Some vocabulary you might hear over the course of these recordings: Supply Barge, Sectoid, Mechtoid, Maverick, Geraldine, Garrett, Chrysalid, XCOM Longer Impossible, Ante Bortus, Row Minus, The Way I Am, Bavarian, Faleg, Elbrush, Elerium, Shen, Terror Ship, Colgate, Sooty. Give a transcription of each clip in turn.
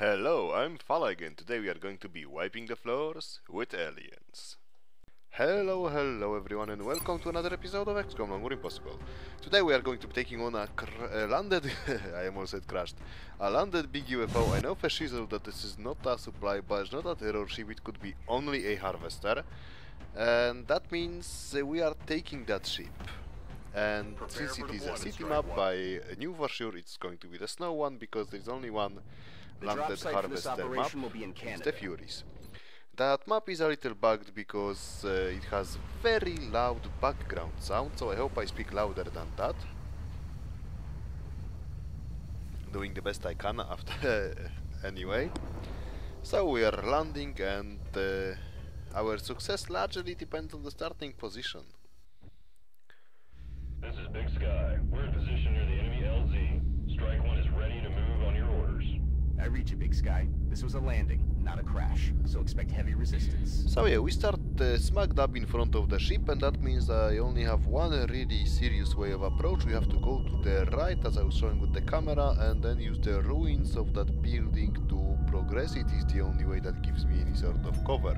Hello, I'm Fala again. Today we are going to be wiping the floors with aliens. Hello everyone and welcome to another episode of XCOM Longer Impossible. Today we are going to be taking on a landed... I almost said crashed. A landed big UFO. I know for sure that this is not a supply barge, not a terror ship, it could be only a harvester. And that means we are taking that ship. And since it is a city map, I knew for sure it's going to be the snow one because there's only one landed harvester map, it's the Furies. That map is a little bugged because it has very loud background sound, so I hope I speak louder than that. Doing the best I can after anyway. So we are landing and our success largely depends on the starting position. This is Big Sky. We're in position near the enemy LZ. Strike one is ready to move on your orders. I read you, Big Sky. This was a landing, not a crash, so expect heavy resistance. So yeah, we start smack dab in front of the ship, and that means I only have one really serious way of approach. We have to go to the right, as I was showing with the camera, and then use the ruins of that building to progress. It is the only way that gives me any sort of cover.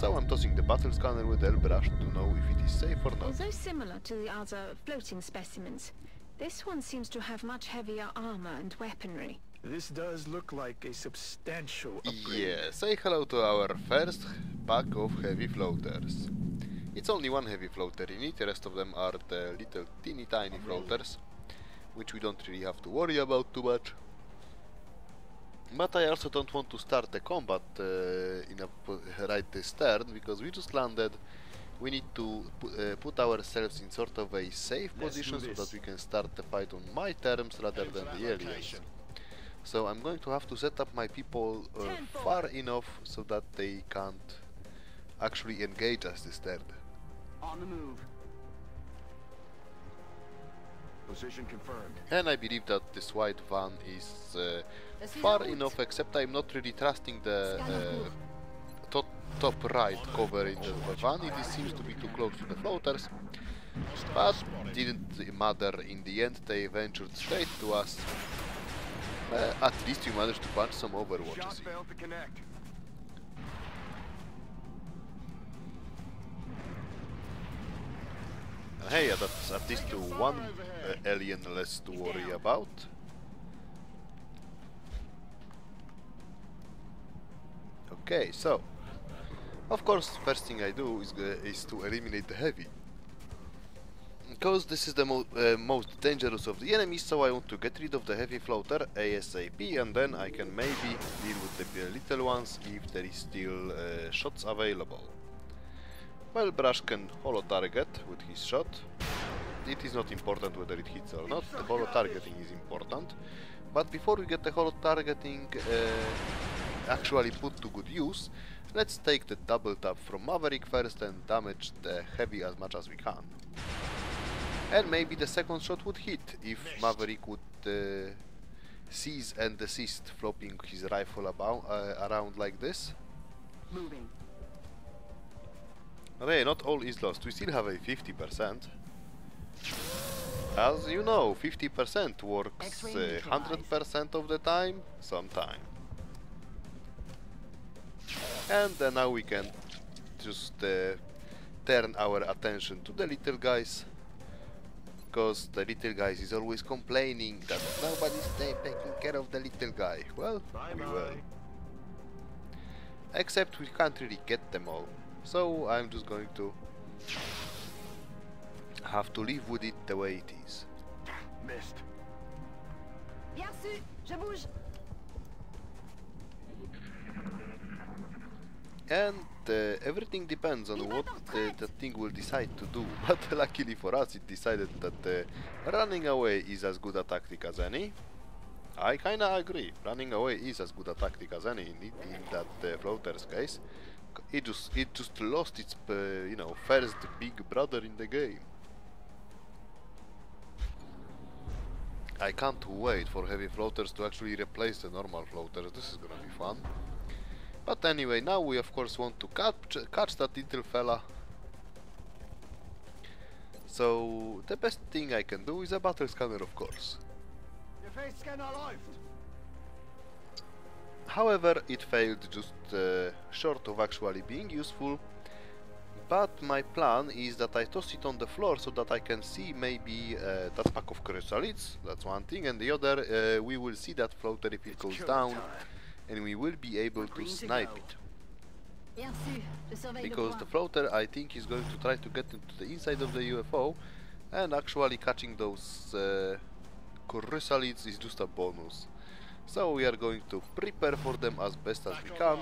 So I'm tossing the battle scanner with Elbrush to know if it is safe or not. Although similar to the other floating specimens, this one seems to have much heavier armor and weaponry. This does look like a substantial upgrade. Yeah, say hello to our first pack of heavy floaters. It's only one heavy floater in it, the rest of them are the little teeny tiny floaters, which we don't really have to worry about too much. But I also don't want to start the combat in a right stern, because we just landed. We need to put ourselves in sort of a safe position so that we can start the fight on my terms rather than the aliens. So I'm going to have to set up my people far enough so that they can't actually engage us this turn. On the move. Position confirmed. And I believe that this white van is far enough, except I'm not really trusting the top right coverage of the van. It seems to be too close to the floaters, but didn't matter in the end. They ventured straight to us. At least we managed to punch some overwatches in. Hey, that's at least one alien less to worry about. Okay, so of course first thing I do is to eliminate the heavy. Because this is the most dangerous of the enemies, so I want to get rid of the heavy floater ASAP, and then I can maybe deal with the little ones if there is still shots available. Well, Brush can holo target with his shot. It is not important whether it hits or not, the holo targeting is important. But before we get the holo targeting actually put to good use, let's take the double tap from Maverick first and damage the heavy as much as we can. And maybe the second shot would hit if Maverick would seize and desist, flopping his rifle around like this. Moving. Okay, not all is lost. We still have a 50%. As you know, 50% works 100% of the time, sometime. And then now we can just turn our attention to the little guys. Because the little guy is always complaining that nobody's taking care of the little guy. Well, we will. Except we can't really get them all. So I'm just going to have to live with it the way it is. Missed. And everything depends on what the thing will decide to do, but luckily for us it decided that running away is as good a tactic as any. I kinda agree, running away is as good a tactic as any in that floater's case. It just lost its you know, first big brother in the game. I can't wait for heavy floaters to actually replace the normal floaters, this is gonna be fun. But anyway, now we of course want to catch that little fella. So the best thing I can do is a battle scanner, of course. However, it failed just short of actually being useful. But my plan is that I toss it on the floor so that I can see maybe that pack of chrysalids, that's one thing, and the other, we will see that floatery pick goes down and we will be able to snipe it. Because the floater, I think, is going to try to get into the inside of the UFO, and actually catching those chrysalids is just a bonus. So we are going to prepare for them as best as we can.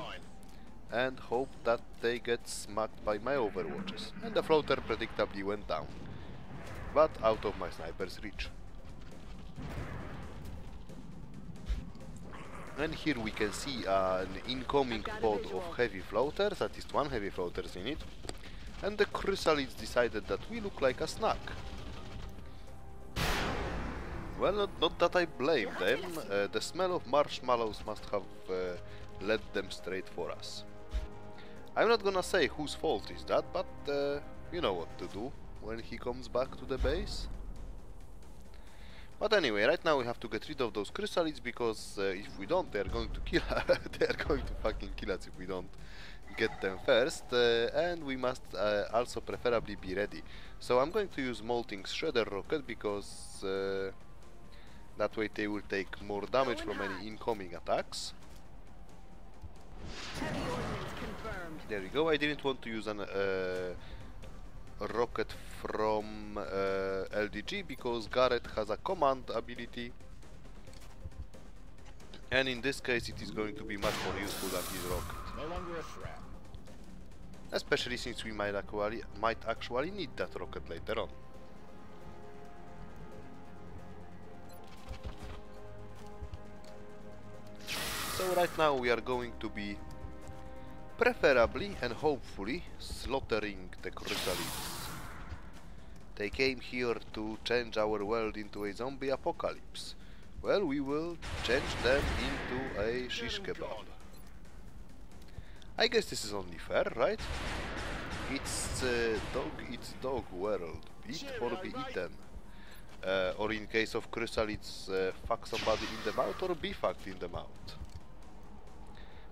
And hope that they get smacked by my overwatches. And the floater predictably went down, but out of my sniper's reach. And here we can see an incoming pod of heavy floaters, at least one heavy floaters in it. And the chrysalids decided that we look like a snack. Well, not that I blame them, the smell of marshmallows must have led them straight for us. I'm not gonna say whose fault is that, but you know what to do when he comes back to the base. But anyway, right now we have to get rid of those chrysalids, because if we don't, they're going to kill us. They're going to fucking kill us if we don't get them first, and we must also preferably be ready. So I'm going to use Molting's Shredder Rocket, because that way they will take more damage from any incoming attacks. There we go. I didn't want to use an rocket from LDG, because Garrett has a command ability, and in this case it is going to be much more useful than his rocket. No longer a threat. Especially since we might actually need that rocket later on. So right now we are going to be preferably and hopefully slaughtering the chrysalids. They came here to change our world into a zombie apocalypse. Well, we will change them into a shish kebab. I guess this is only fair, right? It's dog world. Eat or be eaten. Or in case of chrysalids, fuck somebody in the mouth or be fucked in the mouth.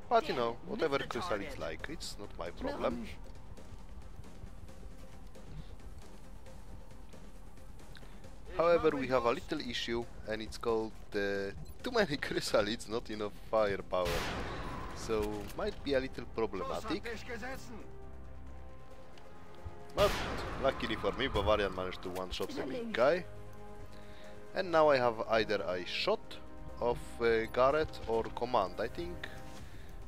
But you know, whatever chrysalids like, it's not my problem. However, we have a little issue, and it's called too many chrysalids, not enough firepower. So, might be a little problematic. But, luckily for me, Bavarian managed to one-shot the big guy. And now I have either a shot of Garrett or command, I think.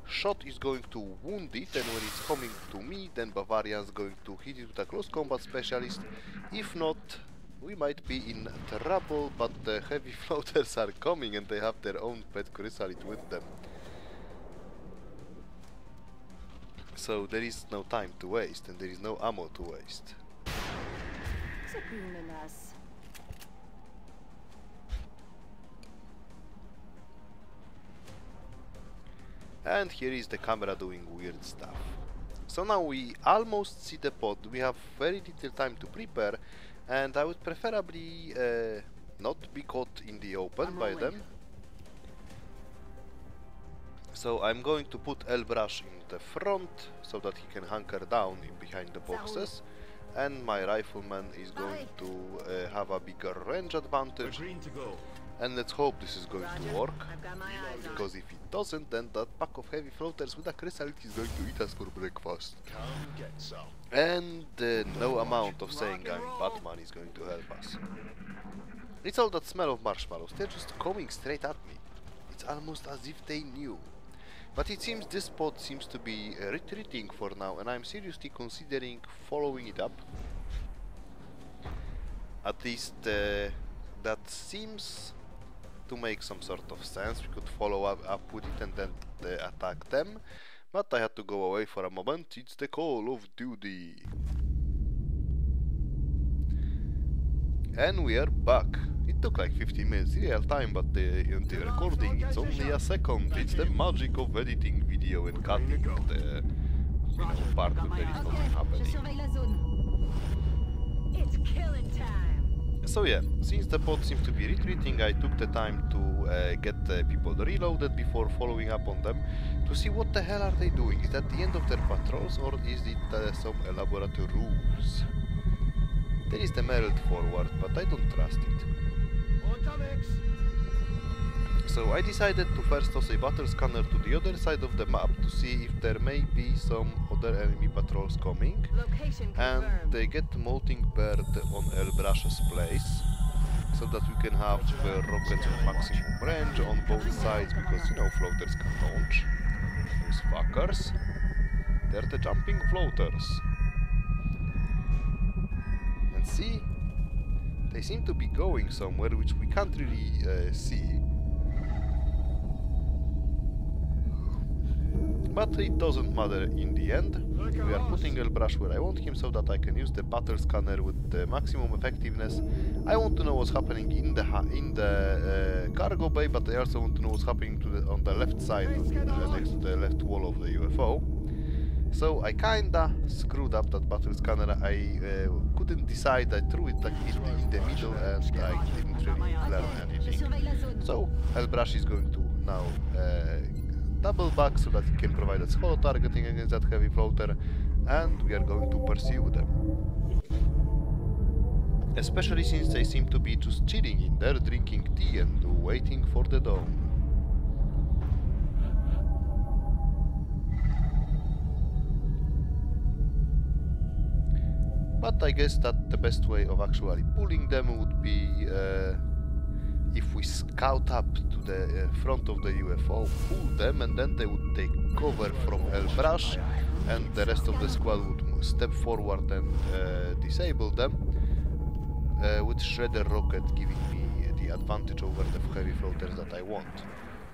Shot is going to wound it, and when it's coming to me, then Bavarian's going to hit it with a close combat specialist. If not, we might be in trouble, but the heavy floaters are coming and they have their own pet chrysalid with them. So there is no time to waste, and there is no ammo to waste. And here is the camera doing weird stuff. So now we almost see the pod. We have very little time to prepare, and I would preferably not be caught in the open by them. So I'm going to put Elbrush in the front so that he can hunker down in behind the boxes, and my rifleman is going to have a bigger range advantage. And let's hope this is going to work, because if it doesn't, then that pack of heavy floaters with a chrysalid is going to eat us for breakfast. And no amount of saying I'm Batman is going to help us. It's all that smell of marshmallows, they're just coming straight at me. It's almost as if they knew. But it seems this pod seems to be retreating for now, and I'm seriously considering following it up. At least that seems to make some sort of sense. We could follow up with it and then attack them. But I had to go away for a moment. It's the call of duty. And we are back. It took like 15 minutes real time, but the recording, it's only a second. It's the magic of editing video and cutting the part where there is nothing happening. It's killing time. So yeah, since the bot seems to be retreating, I took the time to get the people reloaded before following up on them to see what the hell are they doing. Is that the end of their patrols or is it some elaborate ruse? There is the Merrill forward, but I don't trust it. So I decided to first toss a battle scanner to the other side of the map to see if there may be some other enemy patrols coming. And they get Mounting Bird on Elbrush's place, so that we can have rockets of maximum range on both sides, because, you know, floaters can launch. Those fuckers, they're the jumping floaters. And see, they seem to be going somewhere which we can't really see. But it doesn't matter in the end. We are putting Elbrush where I want him so that I can use the battle scanner with the maximum effectiveness. I want to know what's happening in the cargo bay, but I also want to know what's happening on the left side, next to the left wall of the UFO. So I kinda screwed up that battle scanner. I couldn't decide. I threw it like in the middle and I didn't really learn anything. So Elbrush is going to now double back so that it can provide us hollow targeting against that heavy floater, and we are going to pursue them. Especially since they seem to be just chilling in there, drinking tea and waiting for the dawn. But I guess that the best way of actually pulling them would be if we scout up to the front of the UFO, pull them, and then they would take cover from Elbrush, and the rest of the squad would step forward and disable them, with Shredder Rocket giving me the advantage over the heavy floaters that I want.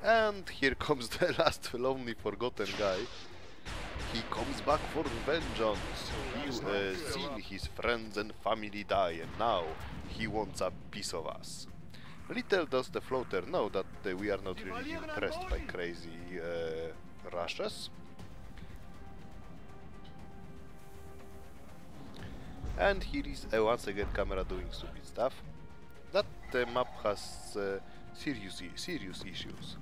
And here comes the last lonely forgotten guy. He comes back for vengeance. He's seen his friends and family die, and now he wants a piece of us. Little does the floater know that we are not really impressed by crazy rushes. And here is once again camera doing stupid stuff. That map has serious issues.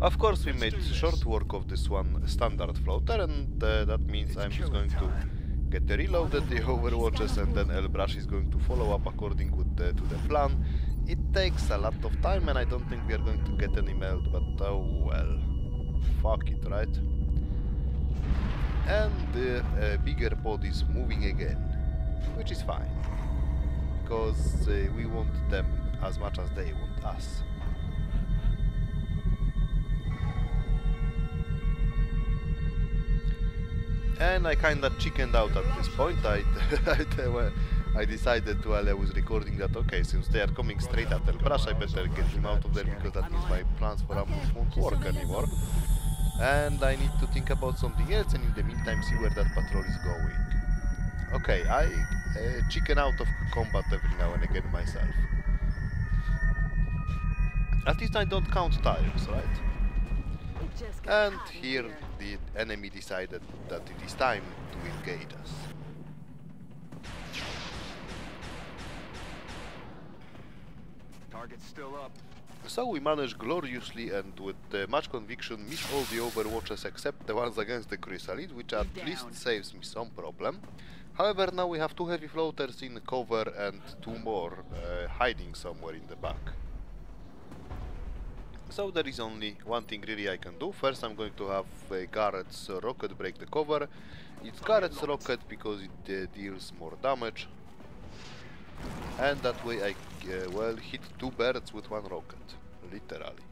Of course we made short work of this one standard floater, and that means I'm just going to get the reloaded, the overwatches, and then Elbrush is going to follow up according to the plan. It takes a lot of time, and I don't think we are going to get any meld, but oh well. Fuck it, right? And the bigger pod is moving again, which is fine, because we want them as much as they want us. And I kinda chickened out at this point. I decided while I was recording that, okay, since they are coming straight at Elbrush, I better get him out of there, because that means my plans for ambush won't work anymore. And I need to think about something else, and in the meantime see where that patrol is going. Okay, I chicken out of combat every now and again myself. At least I don't count tires, right? And here the enemy decided that it is time to engage us. Target's still up. So we managed gloriously and with much conviction miss all the overwatches except the ones against the chrysalid, which at least saves me some problem. However, now we have two heavy floaters in cover and two more hiding somewhere in the back. So there is only one thing really I can do. First I'm going to have Garrett's rocket break the cover. It's Garrett's rocket because it deals more damage. And that way I, well, hit two birds with one rocket. Literally.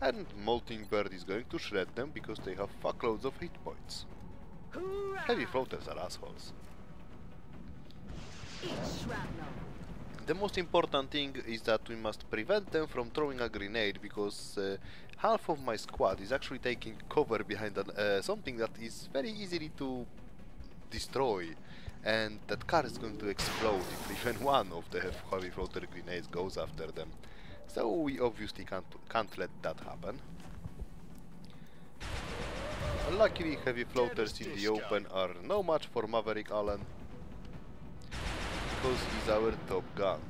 And Molting Bird is going to shred them because they have fuckloads of hit points. Heavy floaters are assholes. The most important thing is that we must prevent them from throwing a grenade, because half of my squad is actually taking cover behind something that is very easily to destroy, and that car is going to explode if even one of the heavy floater grenades goes after them. So we obviously can't let that happen. Luckily, heavy floaters in the open are no match for Maverick Allen, because he's our top gun.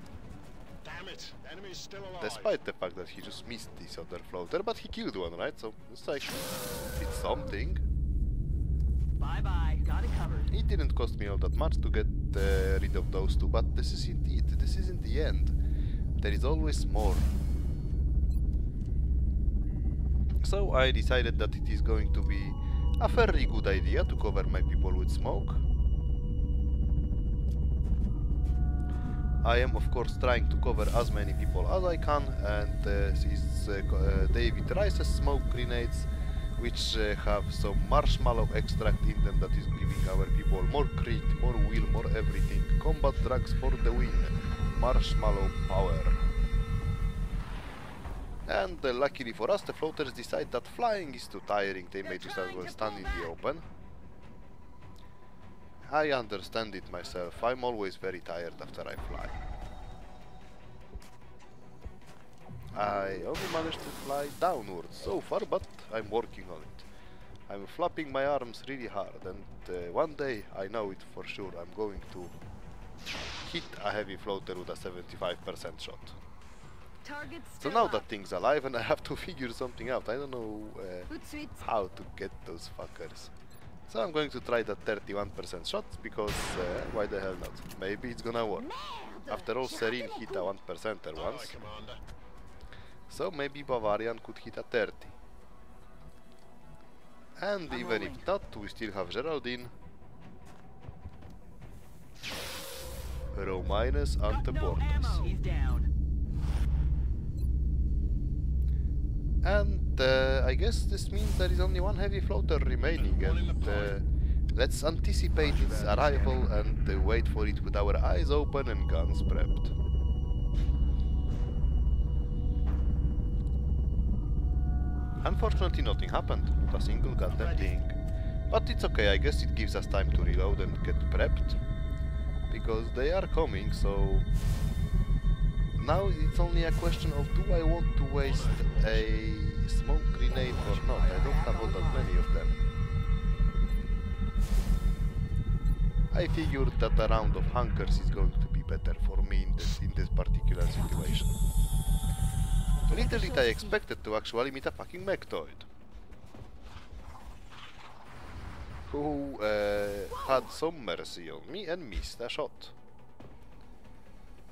Despite the fact that he just missed this other floater, but he killed one, right? So it's like, it's something. Bye-bye, got it covered. It didn't cost me all that much to get rid of those two, but this is indeed, this isn't the end. There is always more. So I decided that it is going to be a fairly good idea to cover my people with smoke. I am of course trying to cover as many people as I can, and David Rice's smoke grenades, which have some marshmallow extract in them that is giving our people more crit, more will, more everything. Combat drugs for the win. Marshmallow power. And luckily for us, the floaters decide that flying is too tiring. They may just as well stand in the open. I understand it myself. I'm always very tired after I fly. I only managed to fly downwards so far, but I'm working on it. I'm flapping my arms really hard, and one day, I know it for sure, I'm going to hit a heavy floater with a 75% shot. So now that thing's alive and I have to figure something out, I don't know how to get those fuckers. So I'm going to try that 31% shot, because why the hell not? Maybe it's gonna work. After all, Serene hit a 1%er once. So maybe Bavarian could hit a 30. And even if not, we still have Geraldine, Row Minus, Ante Bortus. And I guess this means there is only one heavy floater remaining, and let's anticipate its arrival and wait for it with our eyes open and guns prepped. Unfortunately, nothing happened, not a single goddamn thing. But it's okay, I guess it gives us time to reload and get prepped, because they are coming, so... Now it's only a question of, do I want to waste a smoke grenade or not? I don't have all that many of them. I figured that a round of hunkers is going to be better for me in this particular situation. Little did I expected to actually meet a fucking mechtoid, who had some mercy on me and missed a shot.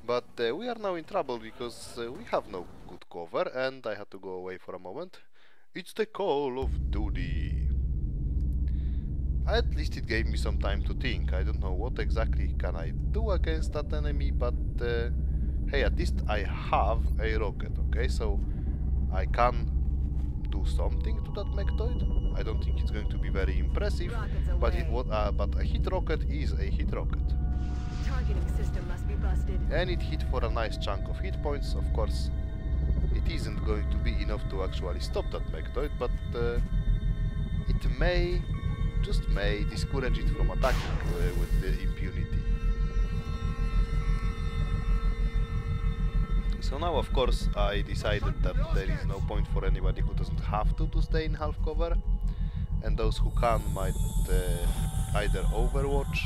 But we are now in trouble because we have no good cover, and I had to go away for a moment. It's the call of duty. At least it gave me some time to think. I don't know what exactly can I do against that enemy, but... hey, at least I have a rocket, okay? So I can do something to that mechtoid. I don't think it's going to be very impressive, but a hit rocket is a hit rocket. Targeting system must be busted. And it hit for a nice chunk of hit points. Of course, it isn't going to be enough to actually stop that mechtoid, but it may, just may, discourage it from attacking with the impunity. So now, of course, I decided that there is no point for anybody who doesn't have to stay in half cover, and those who can might either overwatch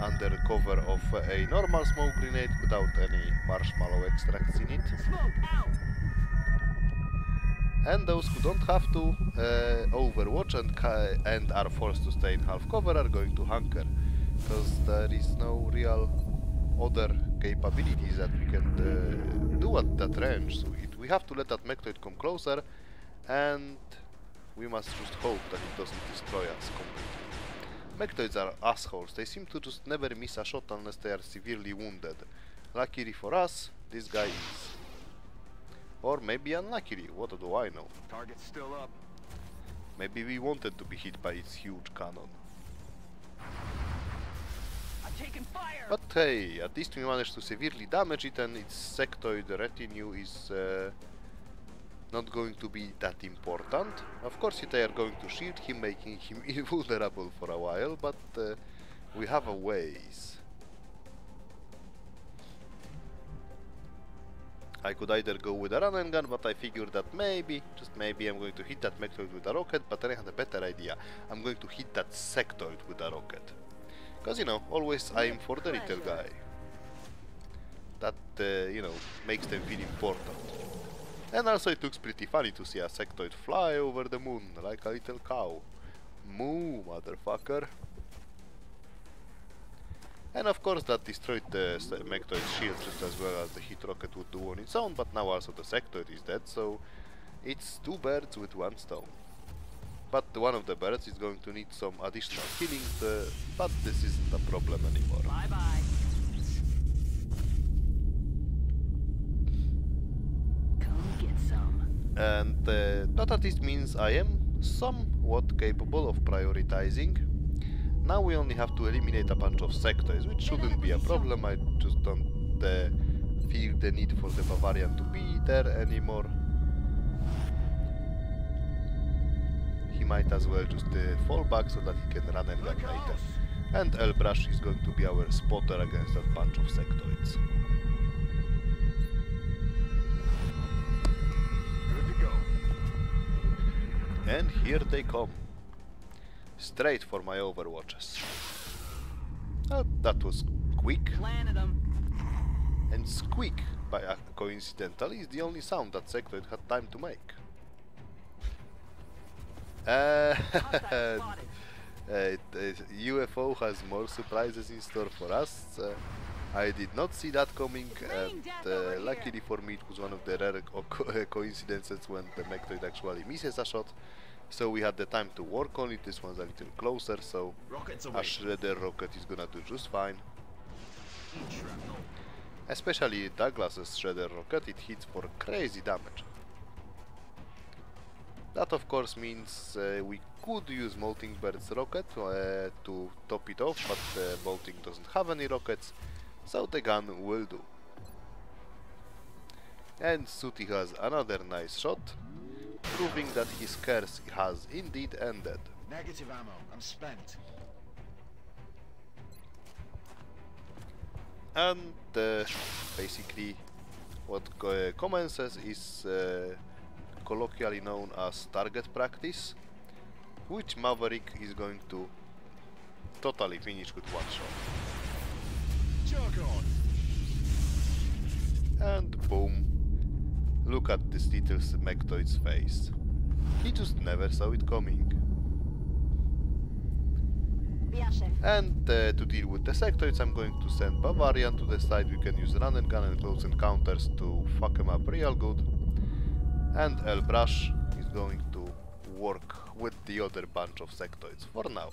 under cover of a normal smoke grenade without any marshmallow extracts in it, and those who don't have to overwatch and are forced to stay in half cover are going to hunker, because there is no real other capabilities that we can do at that range. So we have to let that mechtoid come closer, and we must just hope that it doesn't destroy us completely. Mechtoids are assholes, they seem to just never miss a shot unless they are severely wounded. Luckily for us, this guy is. Or maybe unluckily, what do I know? Target's still up. Maybe we wanted to be hit by its huge cannon. But hey, at least we managed to severely damage it, and its sectoid retinue is not going to be that important. Of course, they are going to shield him, making him invulnerable for a while, but we have a ways. I could either go with a run and gun, but I figured that maybe, just maybe, I'm going to hit that sectoid with a rocket, but I had a better idea. I'm going to hit that sectoid with a rocket. Because, you know, always aim for the little guy. That, you know, makes them feel important. And also it looks pretty funny to see a sectoid fly over the moon, like a little cow. Moo, motherfucker. And of course that destroyed the sectoid's shield just as well as the hit rocket would do on its own, but now also the sectoid is dead, so it's two birds with one stone. But one of the birds is going to need some additional healing, but this isn't a problem anymore. Bye bye. Come get some. And that at least means I am somewhat capable of prioritizing. Now we only have to eliminate a bunch of sectoids, which shouldn't be a problem. I just don't feel the need for the Bavarian to be there anymore. He might as well just fall back so that he can run and gun later. And Elbrush is going to be our spotter against that bunch of sectoids. Good to go. And here they come. Straight for my overwatches. That was quick. And squeak, by a coincidentally, is the only sound that sectoid had time to make. UFO has more surprises in store for us. I did not see that coming, and luckily for me it was one of the rare coincidences when the sectoid actually misses a shot. So we had the time to work on it. This one's a little closer, so a shredder rocket is gonna do just fine. Especially Douglas's shredder rocket, it hits for crazy damage. That of course means we could use Molting Bird's rocket to top it off, but Molting doesn't have any rockets, so the gun will do. And Sooty has another nice shot, proving that his curse has indeed ended. Negative ammo, I'm spent. And basically what commences is colloquially known as target practice, which Maverick is going to totally finish with one shot. Jog on. And boom. Look at this little sectoid's face. He just never saw it coming. And to deal with the sectoids, I'm going to send Bavarian to the side. We can use run and gun and close encounters to fuck him up real good. And Elbrush is going to work with the other bunch of sectoids for now.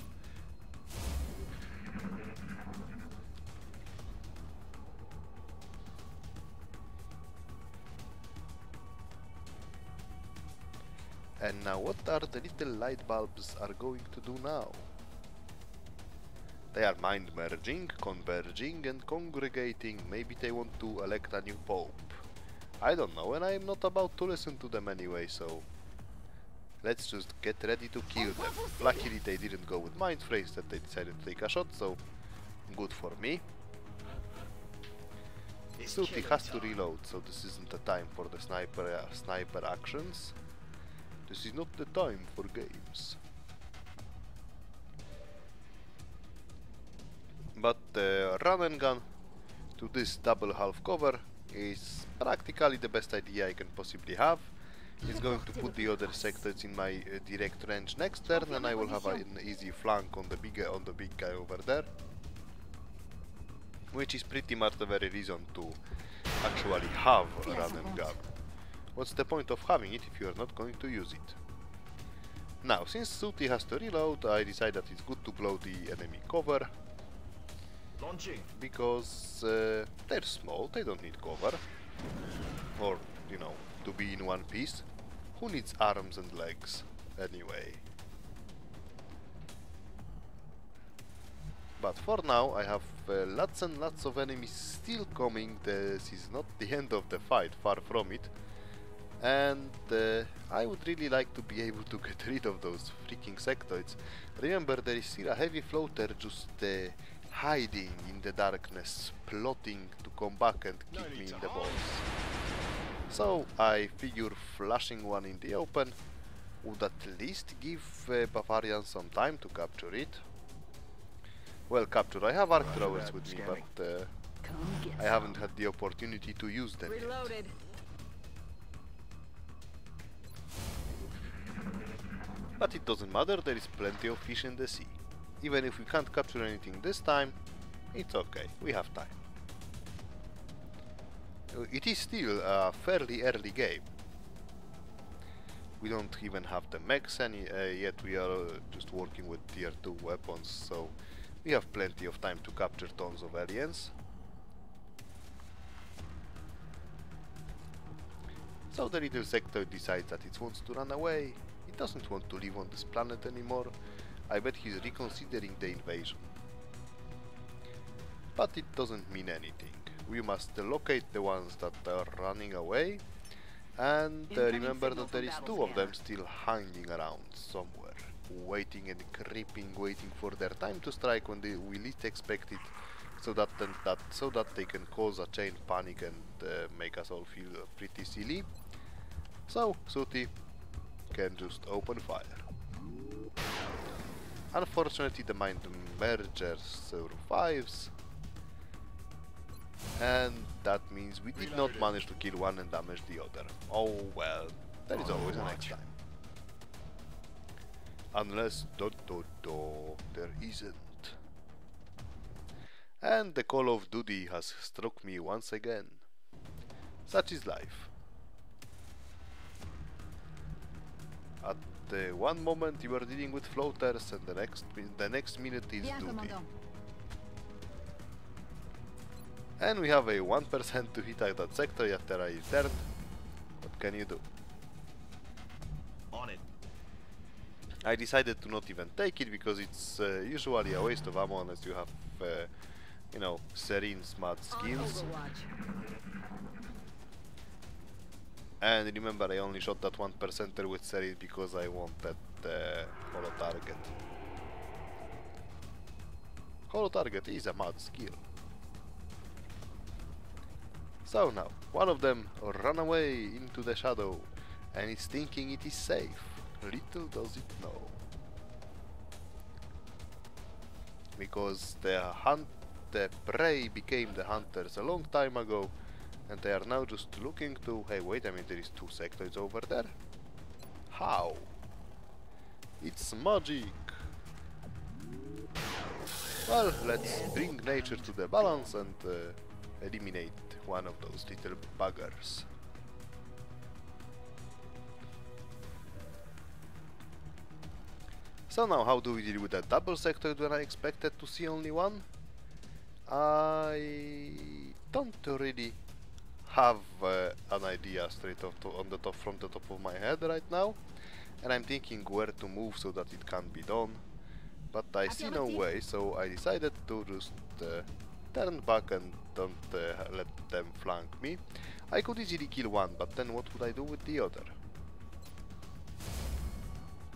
And now what are the little light bulbs are going to do now? They are mind merging, converging and congregating. Maybe they want to elect a new pope. I don't know, and I am not about to listen to them anyway, so let's just get ready to kill them. Luckily they didn't go with mind phrase, that they decided to take a shot, so good for me. Sooty has to reload, so this isn't the time for the sniper actions. This is not the time for games. But run and gun to this double half cover is practically the best idea I can possibly have. It's going to put the other sectoids in my direct range next turn, and I will have an easy flank on the big guy over there. Which is pretty much the very reason to actually have a run and gun. What's the point of having it if you are not going to use it? Now, since Sooty has to reload, I decide that it's good to blow the enemy cover. Launching. Because they're small, they don't need cover. Or, you know, to be in one piece. Who needs arms and legs anyway? But for now, I have lots and lots of enemies still coming. This is not the end of the fight, far from it. And I would really like to be able to get rid of those freaking sectoids. Remember, there is still a heavy floater just hiding in the darkness, plotting to come back and kick me in the balls. So I figure flashing one in the open would at least give Bavarian some time to capture it. Well, capture. I have arc throwers with me, but I haven't had the opportunity to use them yet. But it doesn't matter, there is plenty of fish in the sea. Even if we can't capture anything this time, it's okay, we have time. It is still a fairly early game. We don't even have the mechs yet, we are just working with tier 2 weapons, so we have plenty of time to capture tons of aliens. So the little sector decides that it wants to run away. It doesn't want to live on this planet anymore. I bet he's reconsidering the invasion. But it doesn't mean anything. We must locate the ones that are running away, and remember that there is two of them still hanging around somewhere, waiting and creeping, waiting for their time to strike when we least expect it, so that they can cause a chain panic and make us all feel pretty silly. So Sooty can just open fire. Unfortunately, the mind merger survives. And that means we did not manage to kill one and damage the other. Oh well, there is always a next time. Unless... there isn't. And the Call of Duty has struck me once again. Such is life. At one moment you are dealing with floaters and the next minute is duty. And we have a 1% to hit at that sector after I turned. What can you do? On it. I decided to not even take it because it's usually a waste of ammo unless you have, you know, serene smart skills. And remember, I only shot that 1%er with serene because I wanted holo target. Holo target is a mad skill. So now, one of them ran away into the shadow and is thinking it is safe. Little does it know. Because the prey became the hunters a long time ago, and they are now just looking to... Hey, wait a minute, there is two sectors over there? How? It's magic! Well, let's bring nature to the balance and eliminate one of those little buggers. So now, how do we deal with a double sector when I expected to see only one? I don't really have an idea straight off from the top of my head right now, and I'm thinking where to move so that it can be done, but I see no way, so I decided to just turn back and don't let them flank me. I could easily kill one, but then what would I do with the other?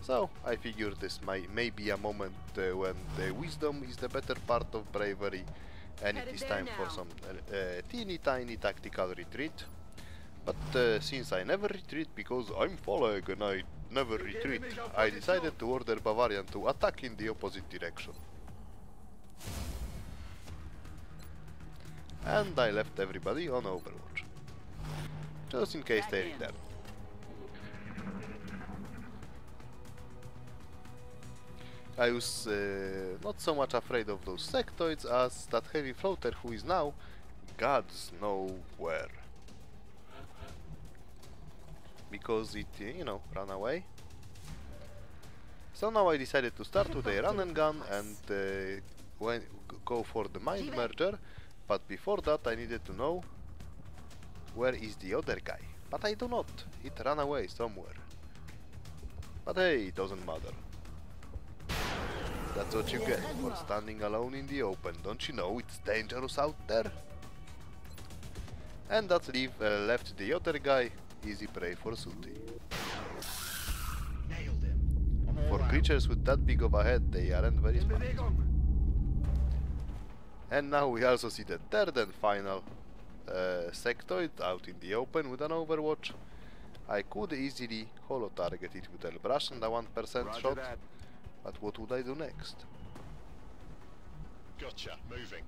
So I figured this may be a moment when the wisdom is the better part of bravery, and it is time for some teeny tiny tactical retreat. But since I never retreat because I'm Falag and I never retreat, I decided to order Bavarian to attack in the opposite direction. And I left everybody on Overwatch, just in case they return. I was not so much afraid of those sectoids as that heavy floater who is now God's nowhere. Because it, you know, ran away. So now I decided to start with a run and gun and go for the mind merger. But before that I needed to know where is the other guy, but I do not, it ran away somewhere. But hey, it doesn't matter. That's what you get for standing alone in the open, don't you know it's dangerous out there? And that left the other guy easy prey for Sooty. For creatures with that big of a head, they aren't very smart. And now we also see the third and final sectoid out in the open with an overwatch. I could easily holo target it with Elbrush and a 1% shot, but what would I do next? Gotcha, moving.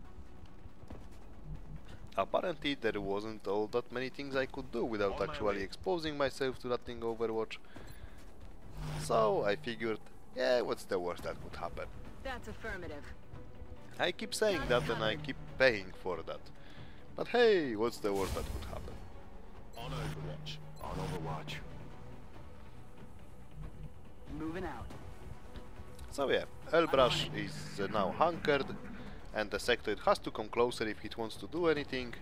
Apparently there wasn't all that many things I could do without actually exposing myself to that thing overwatch. So I figured, yeah, what's the worst that could happen? That's affirmative. I keep saying that and I keep paying for that. But hey, what's the worst that could happen? On overwatch. On overwatch. Moving out. So yeah, Elbrush is now hunkered, and the sectoid has to come closer if it wants to do anything.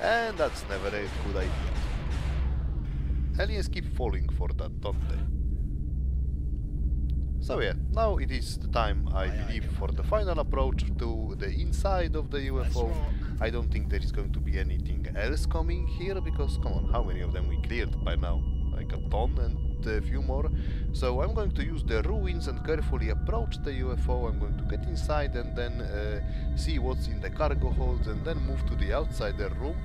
And that's never a good idea. Aliens keep falling for that, don't they? So yeah, now it is the time, I believe, for the final approach to the inside of the UFO. I don't think there is going to be anything else coming here, because come on, how many of them we cleared by now? Like a ton and a few more. So I'm going to use the ruins and carefully approach the UFO. I'm going to get inside and then see what's in the cargo holds and then move to the outsider room,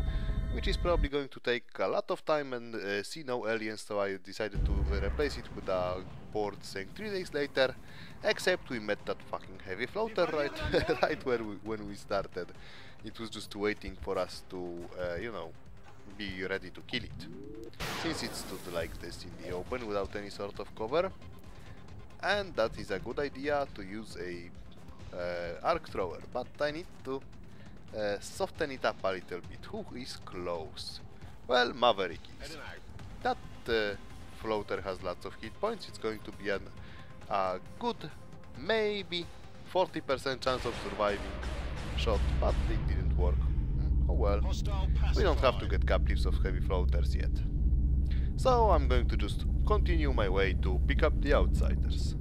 which is probably going to take a lot of time and see no aliens, so I decided to replace it with a board saying 3 days later, except we met that fucking heavy floater right when we started. It was just waiting for us to, you know, be ready to kill it, since it stood like this in the open without any sort of cover. And that is a good idea to use a arc thrower, but I need to soften it up a little bit. Who is close? Well, Maverick is. That floater has lots of hit points. It's going to be a good, maybe 40% chance of surviving shot, but it didn't work. Oh well, we don't have to get captives of heavy floaters yet. So I'm going to just continue my way to pick up the outsiders.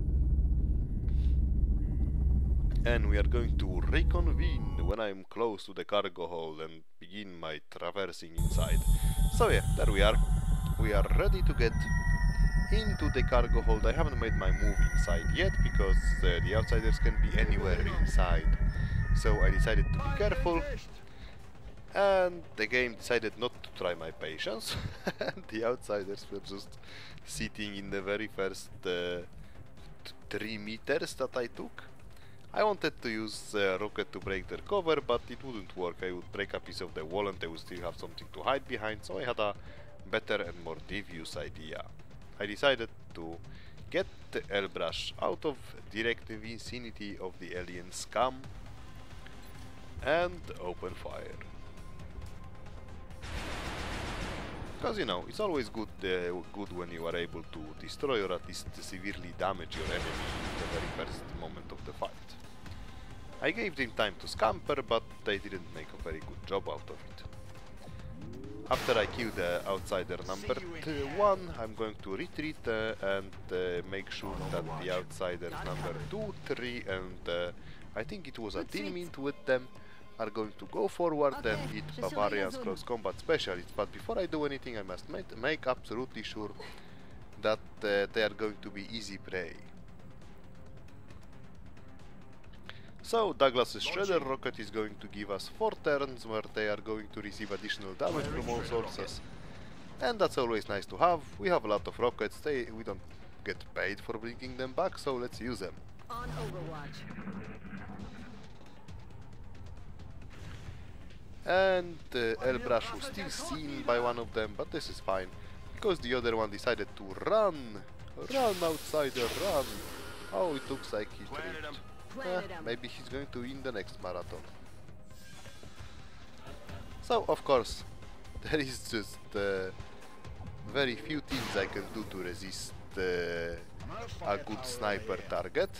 And we are going to reconvene when I'm close to the cargo hold and begin my traversing inside. So yeah, there we are. We are ready to get into the cargo hold. I haven't made my move inside yet, because the outsiders can be anywhere inside. So I decided to be careful, and the game decided not to try my patience, and the outsiders were just sitting in the very first 3 meters that I took. I wanted to use a rocket to break their cover, but it wouldn't work. I would break a piece of the wall and they would still have something to hide behind, so I had a better and more devious idea. I decided to get the Elbrush out of direct vicinity of the alien scum and open fire. Because, you know, it's always good when you are able to destroy or at least severely damage your enemy in the very first moment of the fight. I gave them time to scamper, but they didn't make a very good job out of it. After I kill the outsider number 1, I'm going to retreat and make sure that the outsiders number 2, 3 and I think it was a teammate with them are going to go forward and hit Bavarian's close combat specialists. But before I do anything, I must make absolutely sure that they are going to be easy prey. So Douglas's Shredder rocket is going to give us 4 turns where they are going to receive additional damage from all sources. And that's always nice to have. We have a lot of rockets, we don't get paid for bringing them back, so let's use them. On Overwatch. And Elbrush was still seen by one of them, but this is fine, because the other one decided to run! Run, outsider, run! Oh, it looks like he tripped. Maybe he's going to win the next marathon. So, of course, there is just very few things I can do to resist a good sniper target.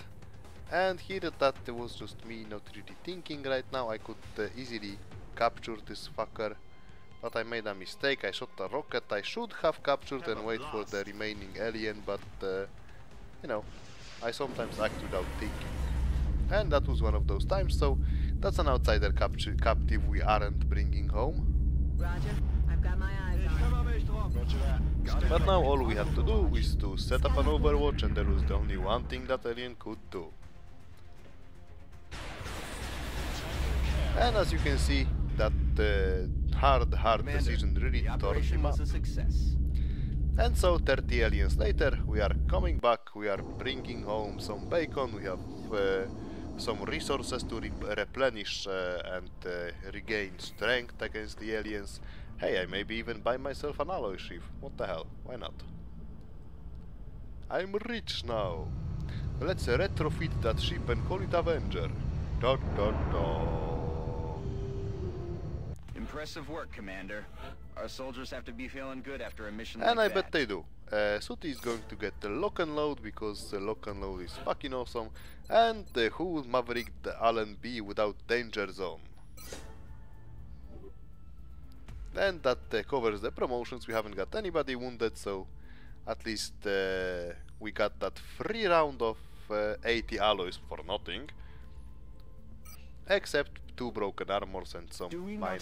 And here that was just me not really thinking right now. I could easily capture this fucker, but I made a mistake. I shot a rocket I should have captured and wait for the remaining alien, but you know, I sometimes act without thinking, and that was one of those times. So that's an outsider captive we aren't bringing home. Roger, I've got my eyes on. But now all we had to do is to set up an overwatch, and there was only one thing that alien could do. And as you can see, that hard decision really tore him up. And so 30 aliens later, we are coming back, we are bringing home some bacon, we have some resources to replenish and regain strength against the aliens. Hey, I maybe even buy myself an alloy sheaf. What the hell? Why not? I'm rich now. Let's retrofit that ship and call it Avenger. Dun, dun, dun. Impressive work, Commander. Our soldiers have to be feeling good after a mission like that. And I bet they do. Sooty is going to get the lock and load because the lock and load is fucking awesome. And who would Maverick Allen be without Danger Zone? And that covers the promotions. We haven't got anybody wounded, so at least we got that free round of 80 alloys for nothing. Except 2 broken armors and some minor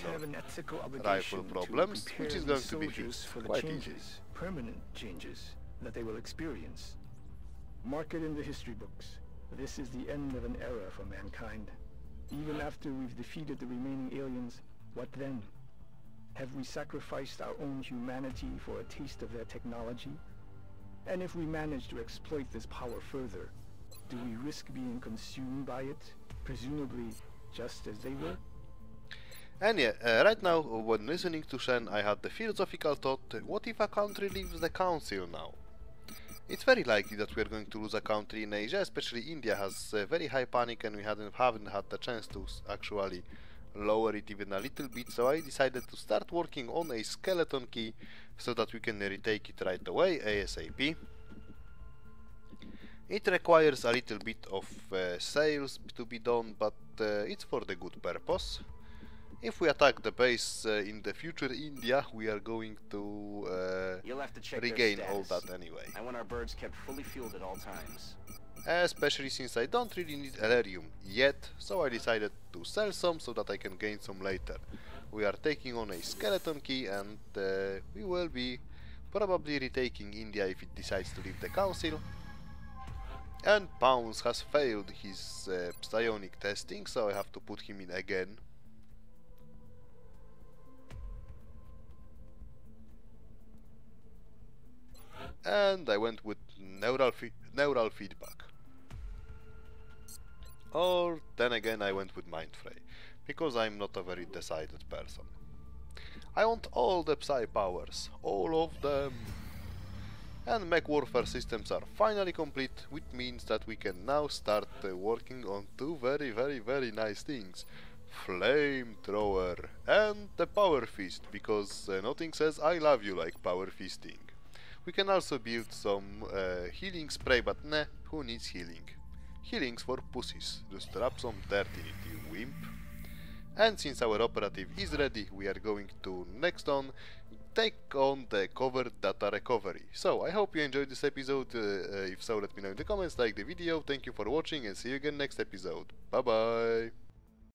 rifle problems, which is going to be fixed quite easy. Permanent changes that they will experience. Mark it in the history books. This is the end of an era for mankind. Even after we've defeated the remaining aliens, what then? Have we sacrificed our own humanity for a taste of their technology? And if we manage to exploit this power further, do we risk being consumed by it? Presumably, just as they were. And yeah, right now, when listening to Shen, I had the philosophical thought, what if a country leaves the council now? It's very likely that we are going to lose a country in Asia, especially India has very high panic and we haven't had the chance to actually lower it even a little bit, so I decided to start working on a skeleton key so that we can retake it right away, ASAP. It requires a little bit of sales to be done, but it's for the good purpose. If we attack the base in the future India, we are going to regain all that anyway. I want our birds kept fully fueled at all times. Especially since I don't really need Elerium yet, so I decided to sell some so that I can gain some later. We are taking on a skeleton key and we will be probably retaking India if it decides to leave the council. And Pounce has failed his psionic testing, so I have to put him in again. And I went with neural feedback. Or then again I went with Mindfray, because I'm not a very decided person. I want all the psi powers, all of them. And mech warfare systems are finally complete, which means that we can now start working on two very nice things. Flamethrower and the Power Fist, because nothing says I love you like Power Fisting. We can also build some healing spray, but nah, who needs healing? Healing's for pussies, just rub some dirt in it, you wimp. And since our operative is ready, we are going to next on take on the covered data recovery. So I hope you enjoyed this episode. If so, let me know in the comments, like the video, thank you for watching and see you again next episode. Bye bye!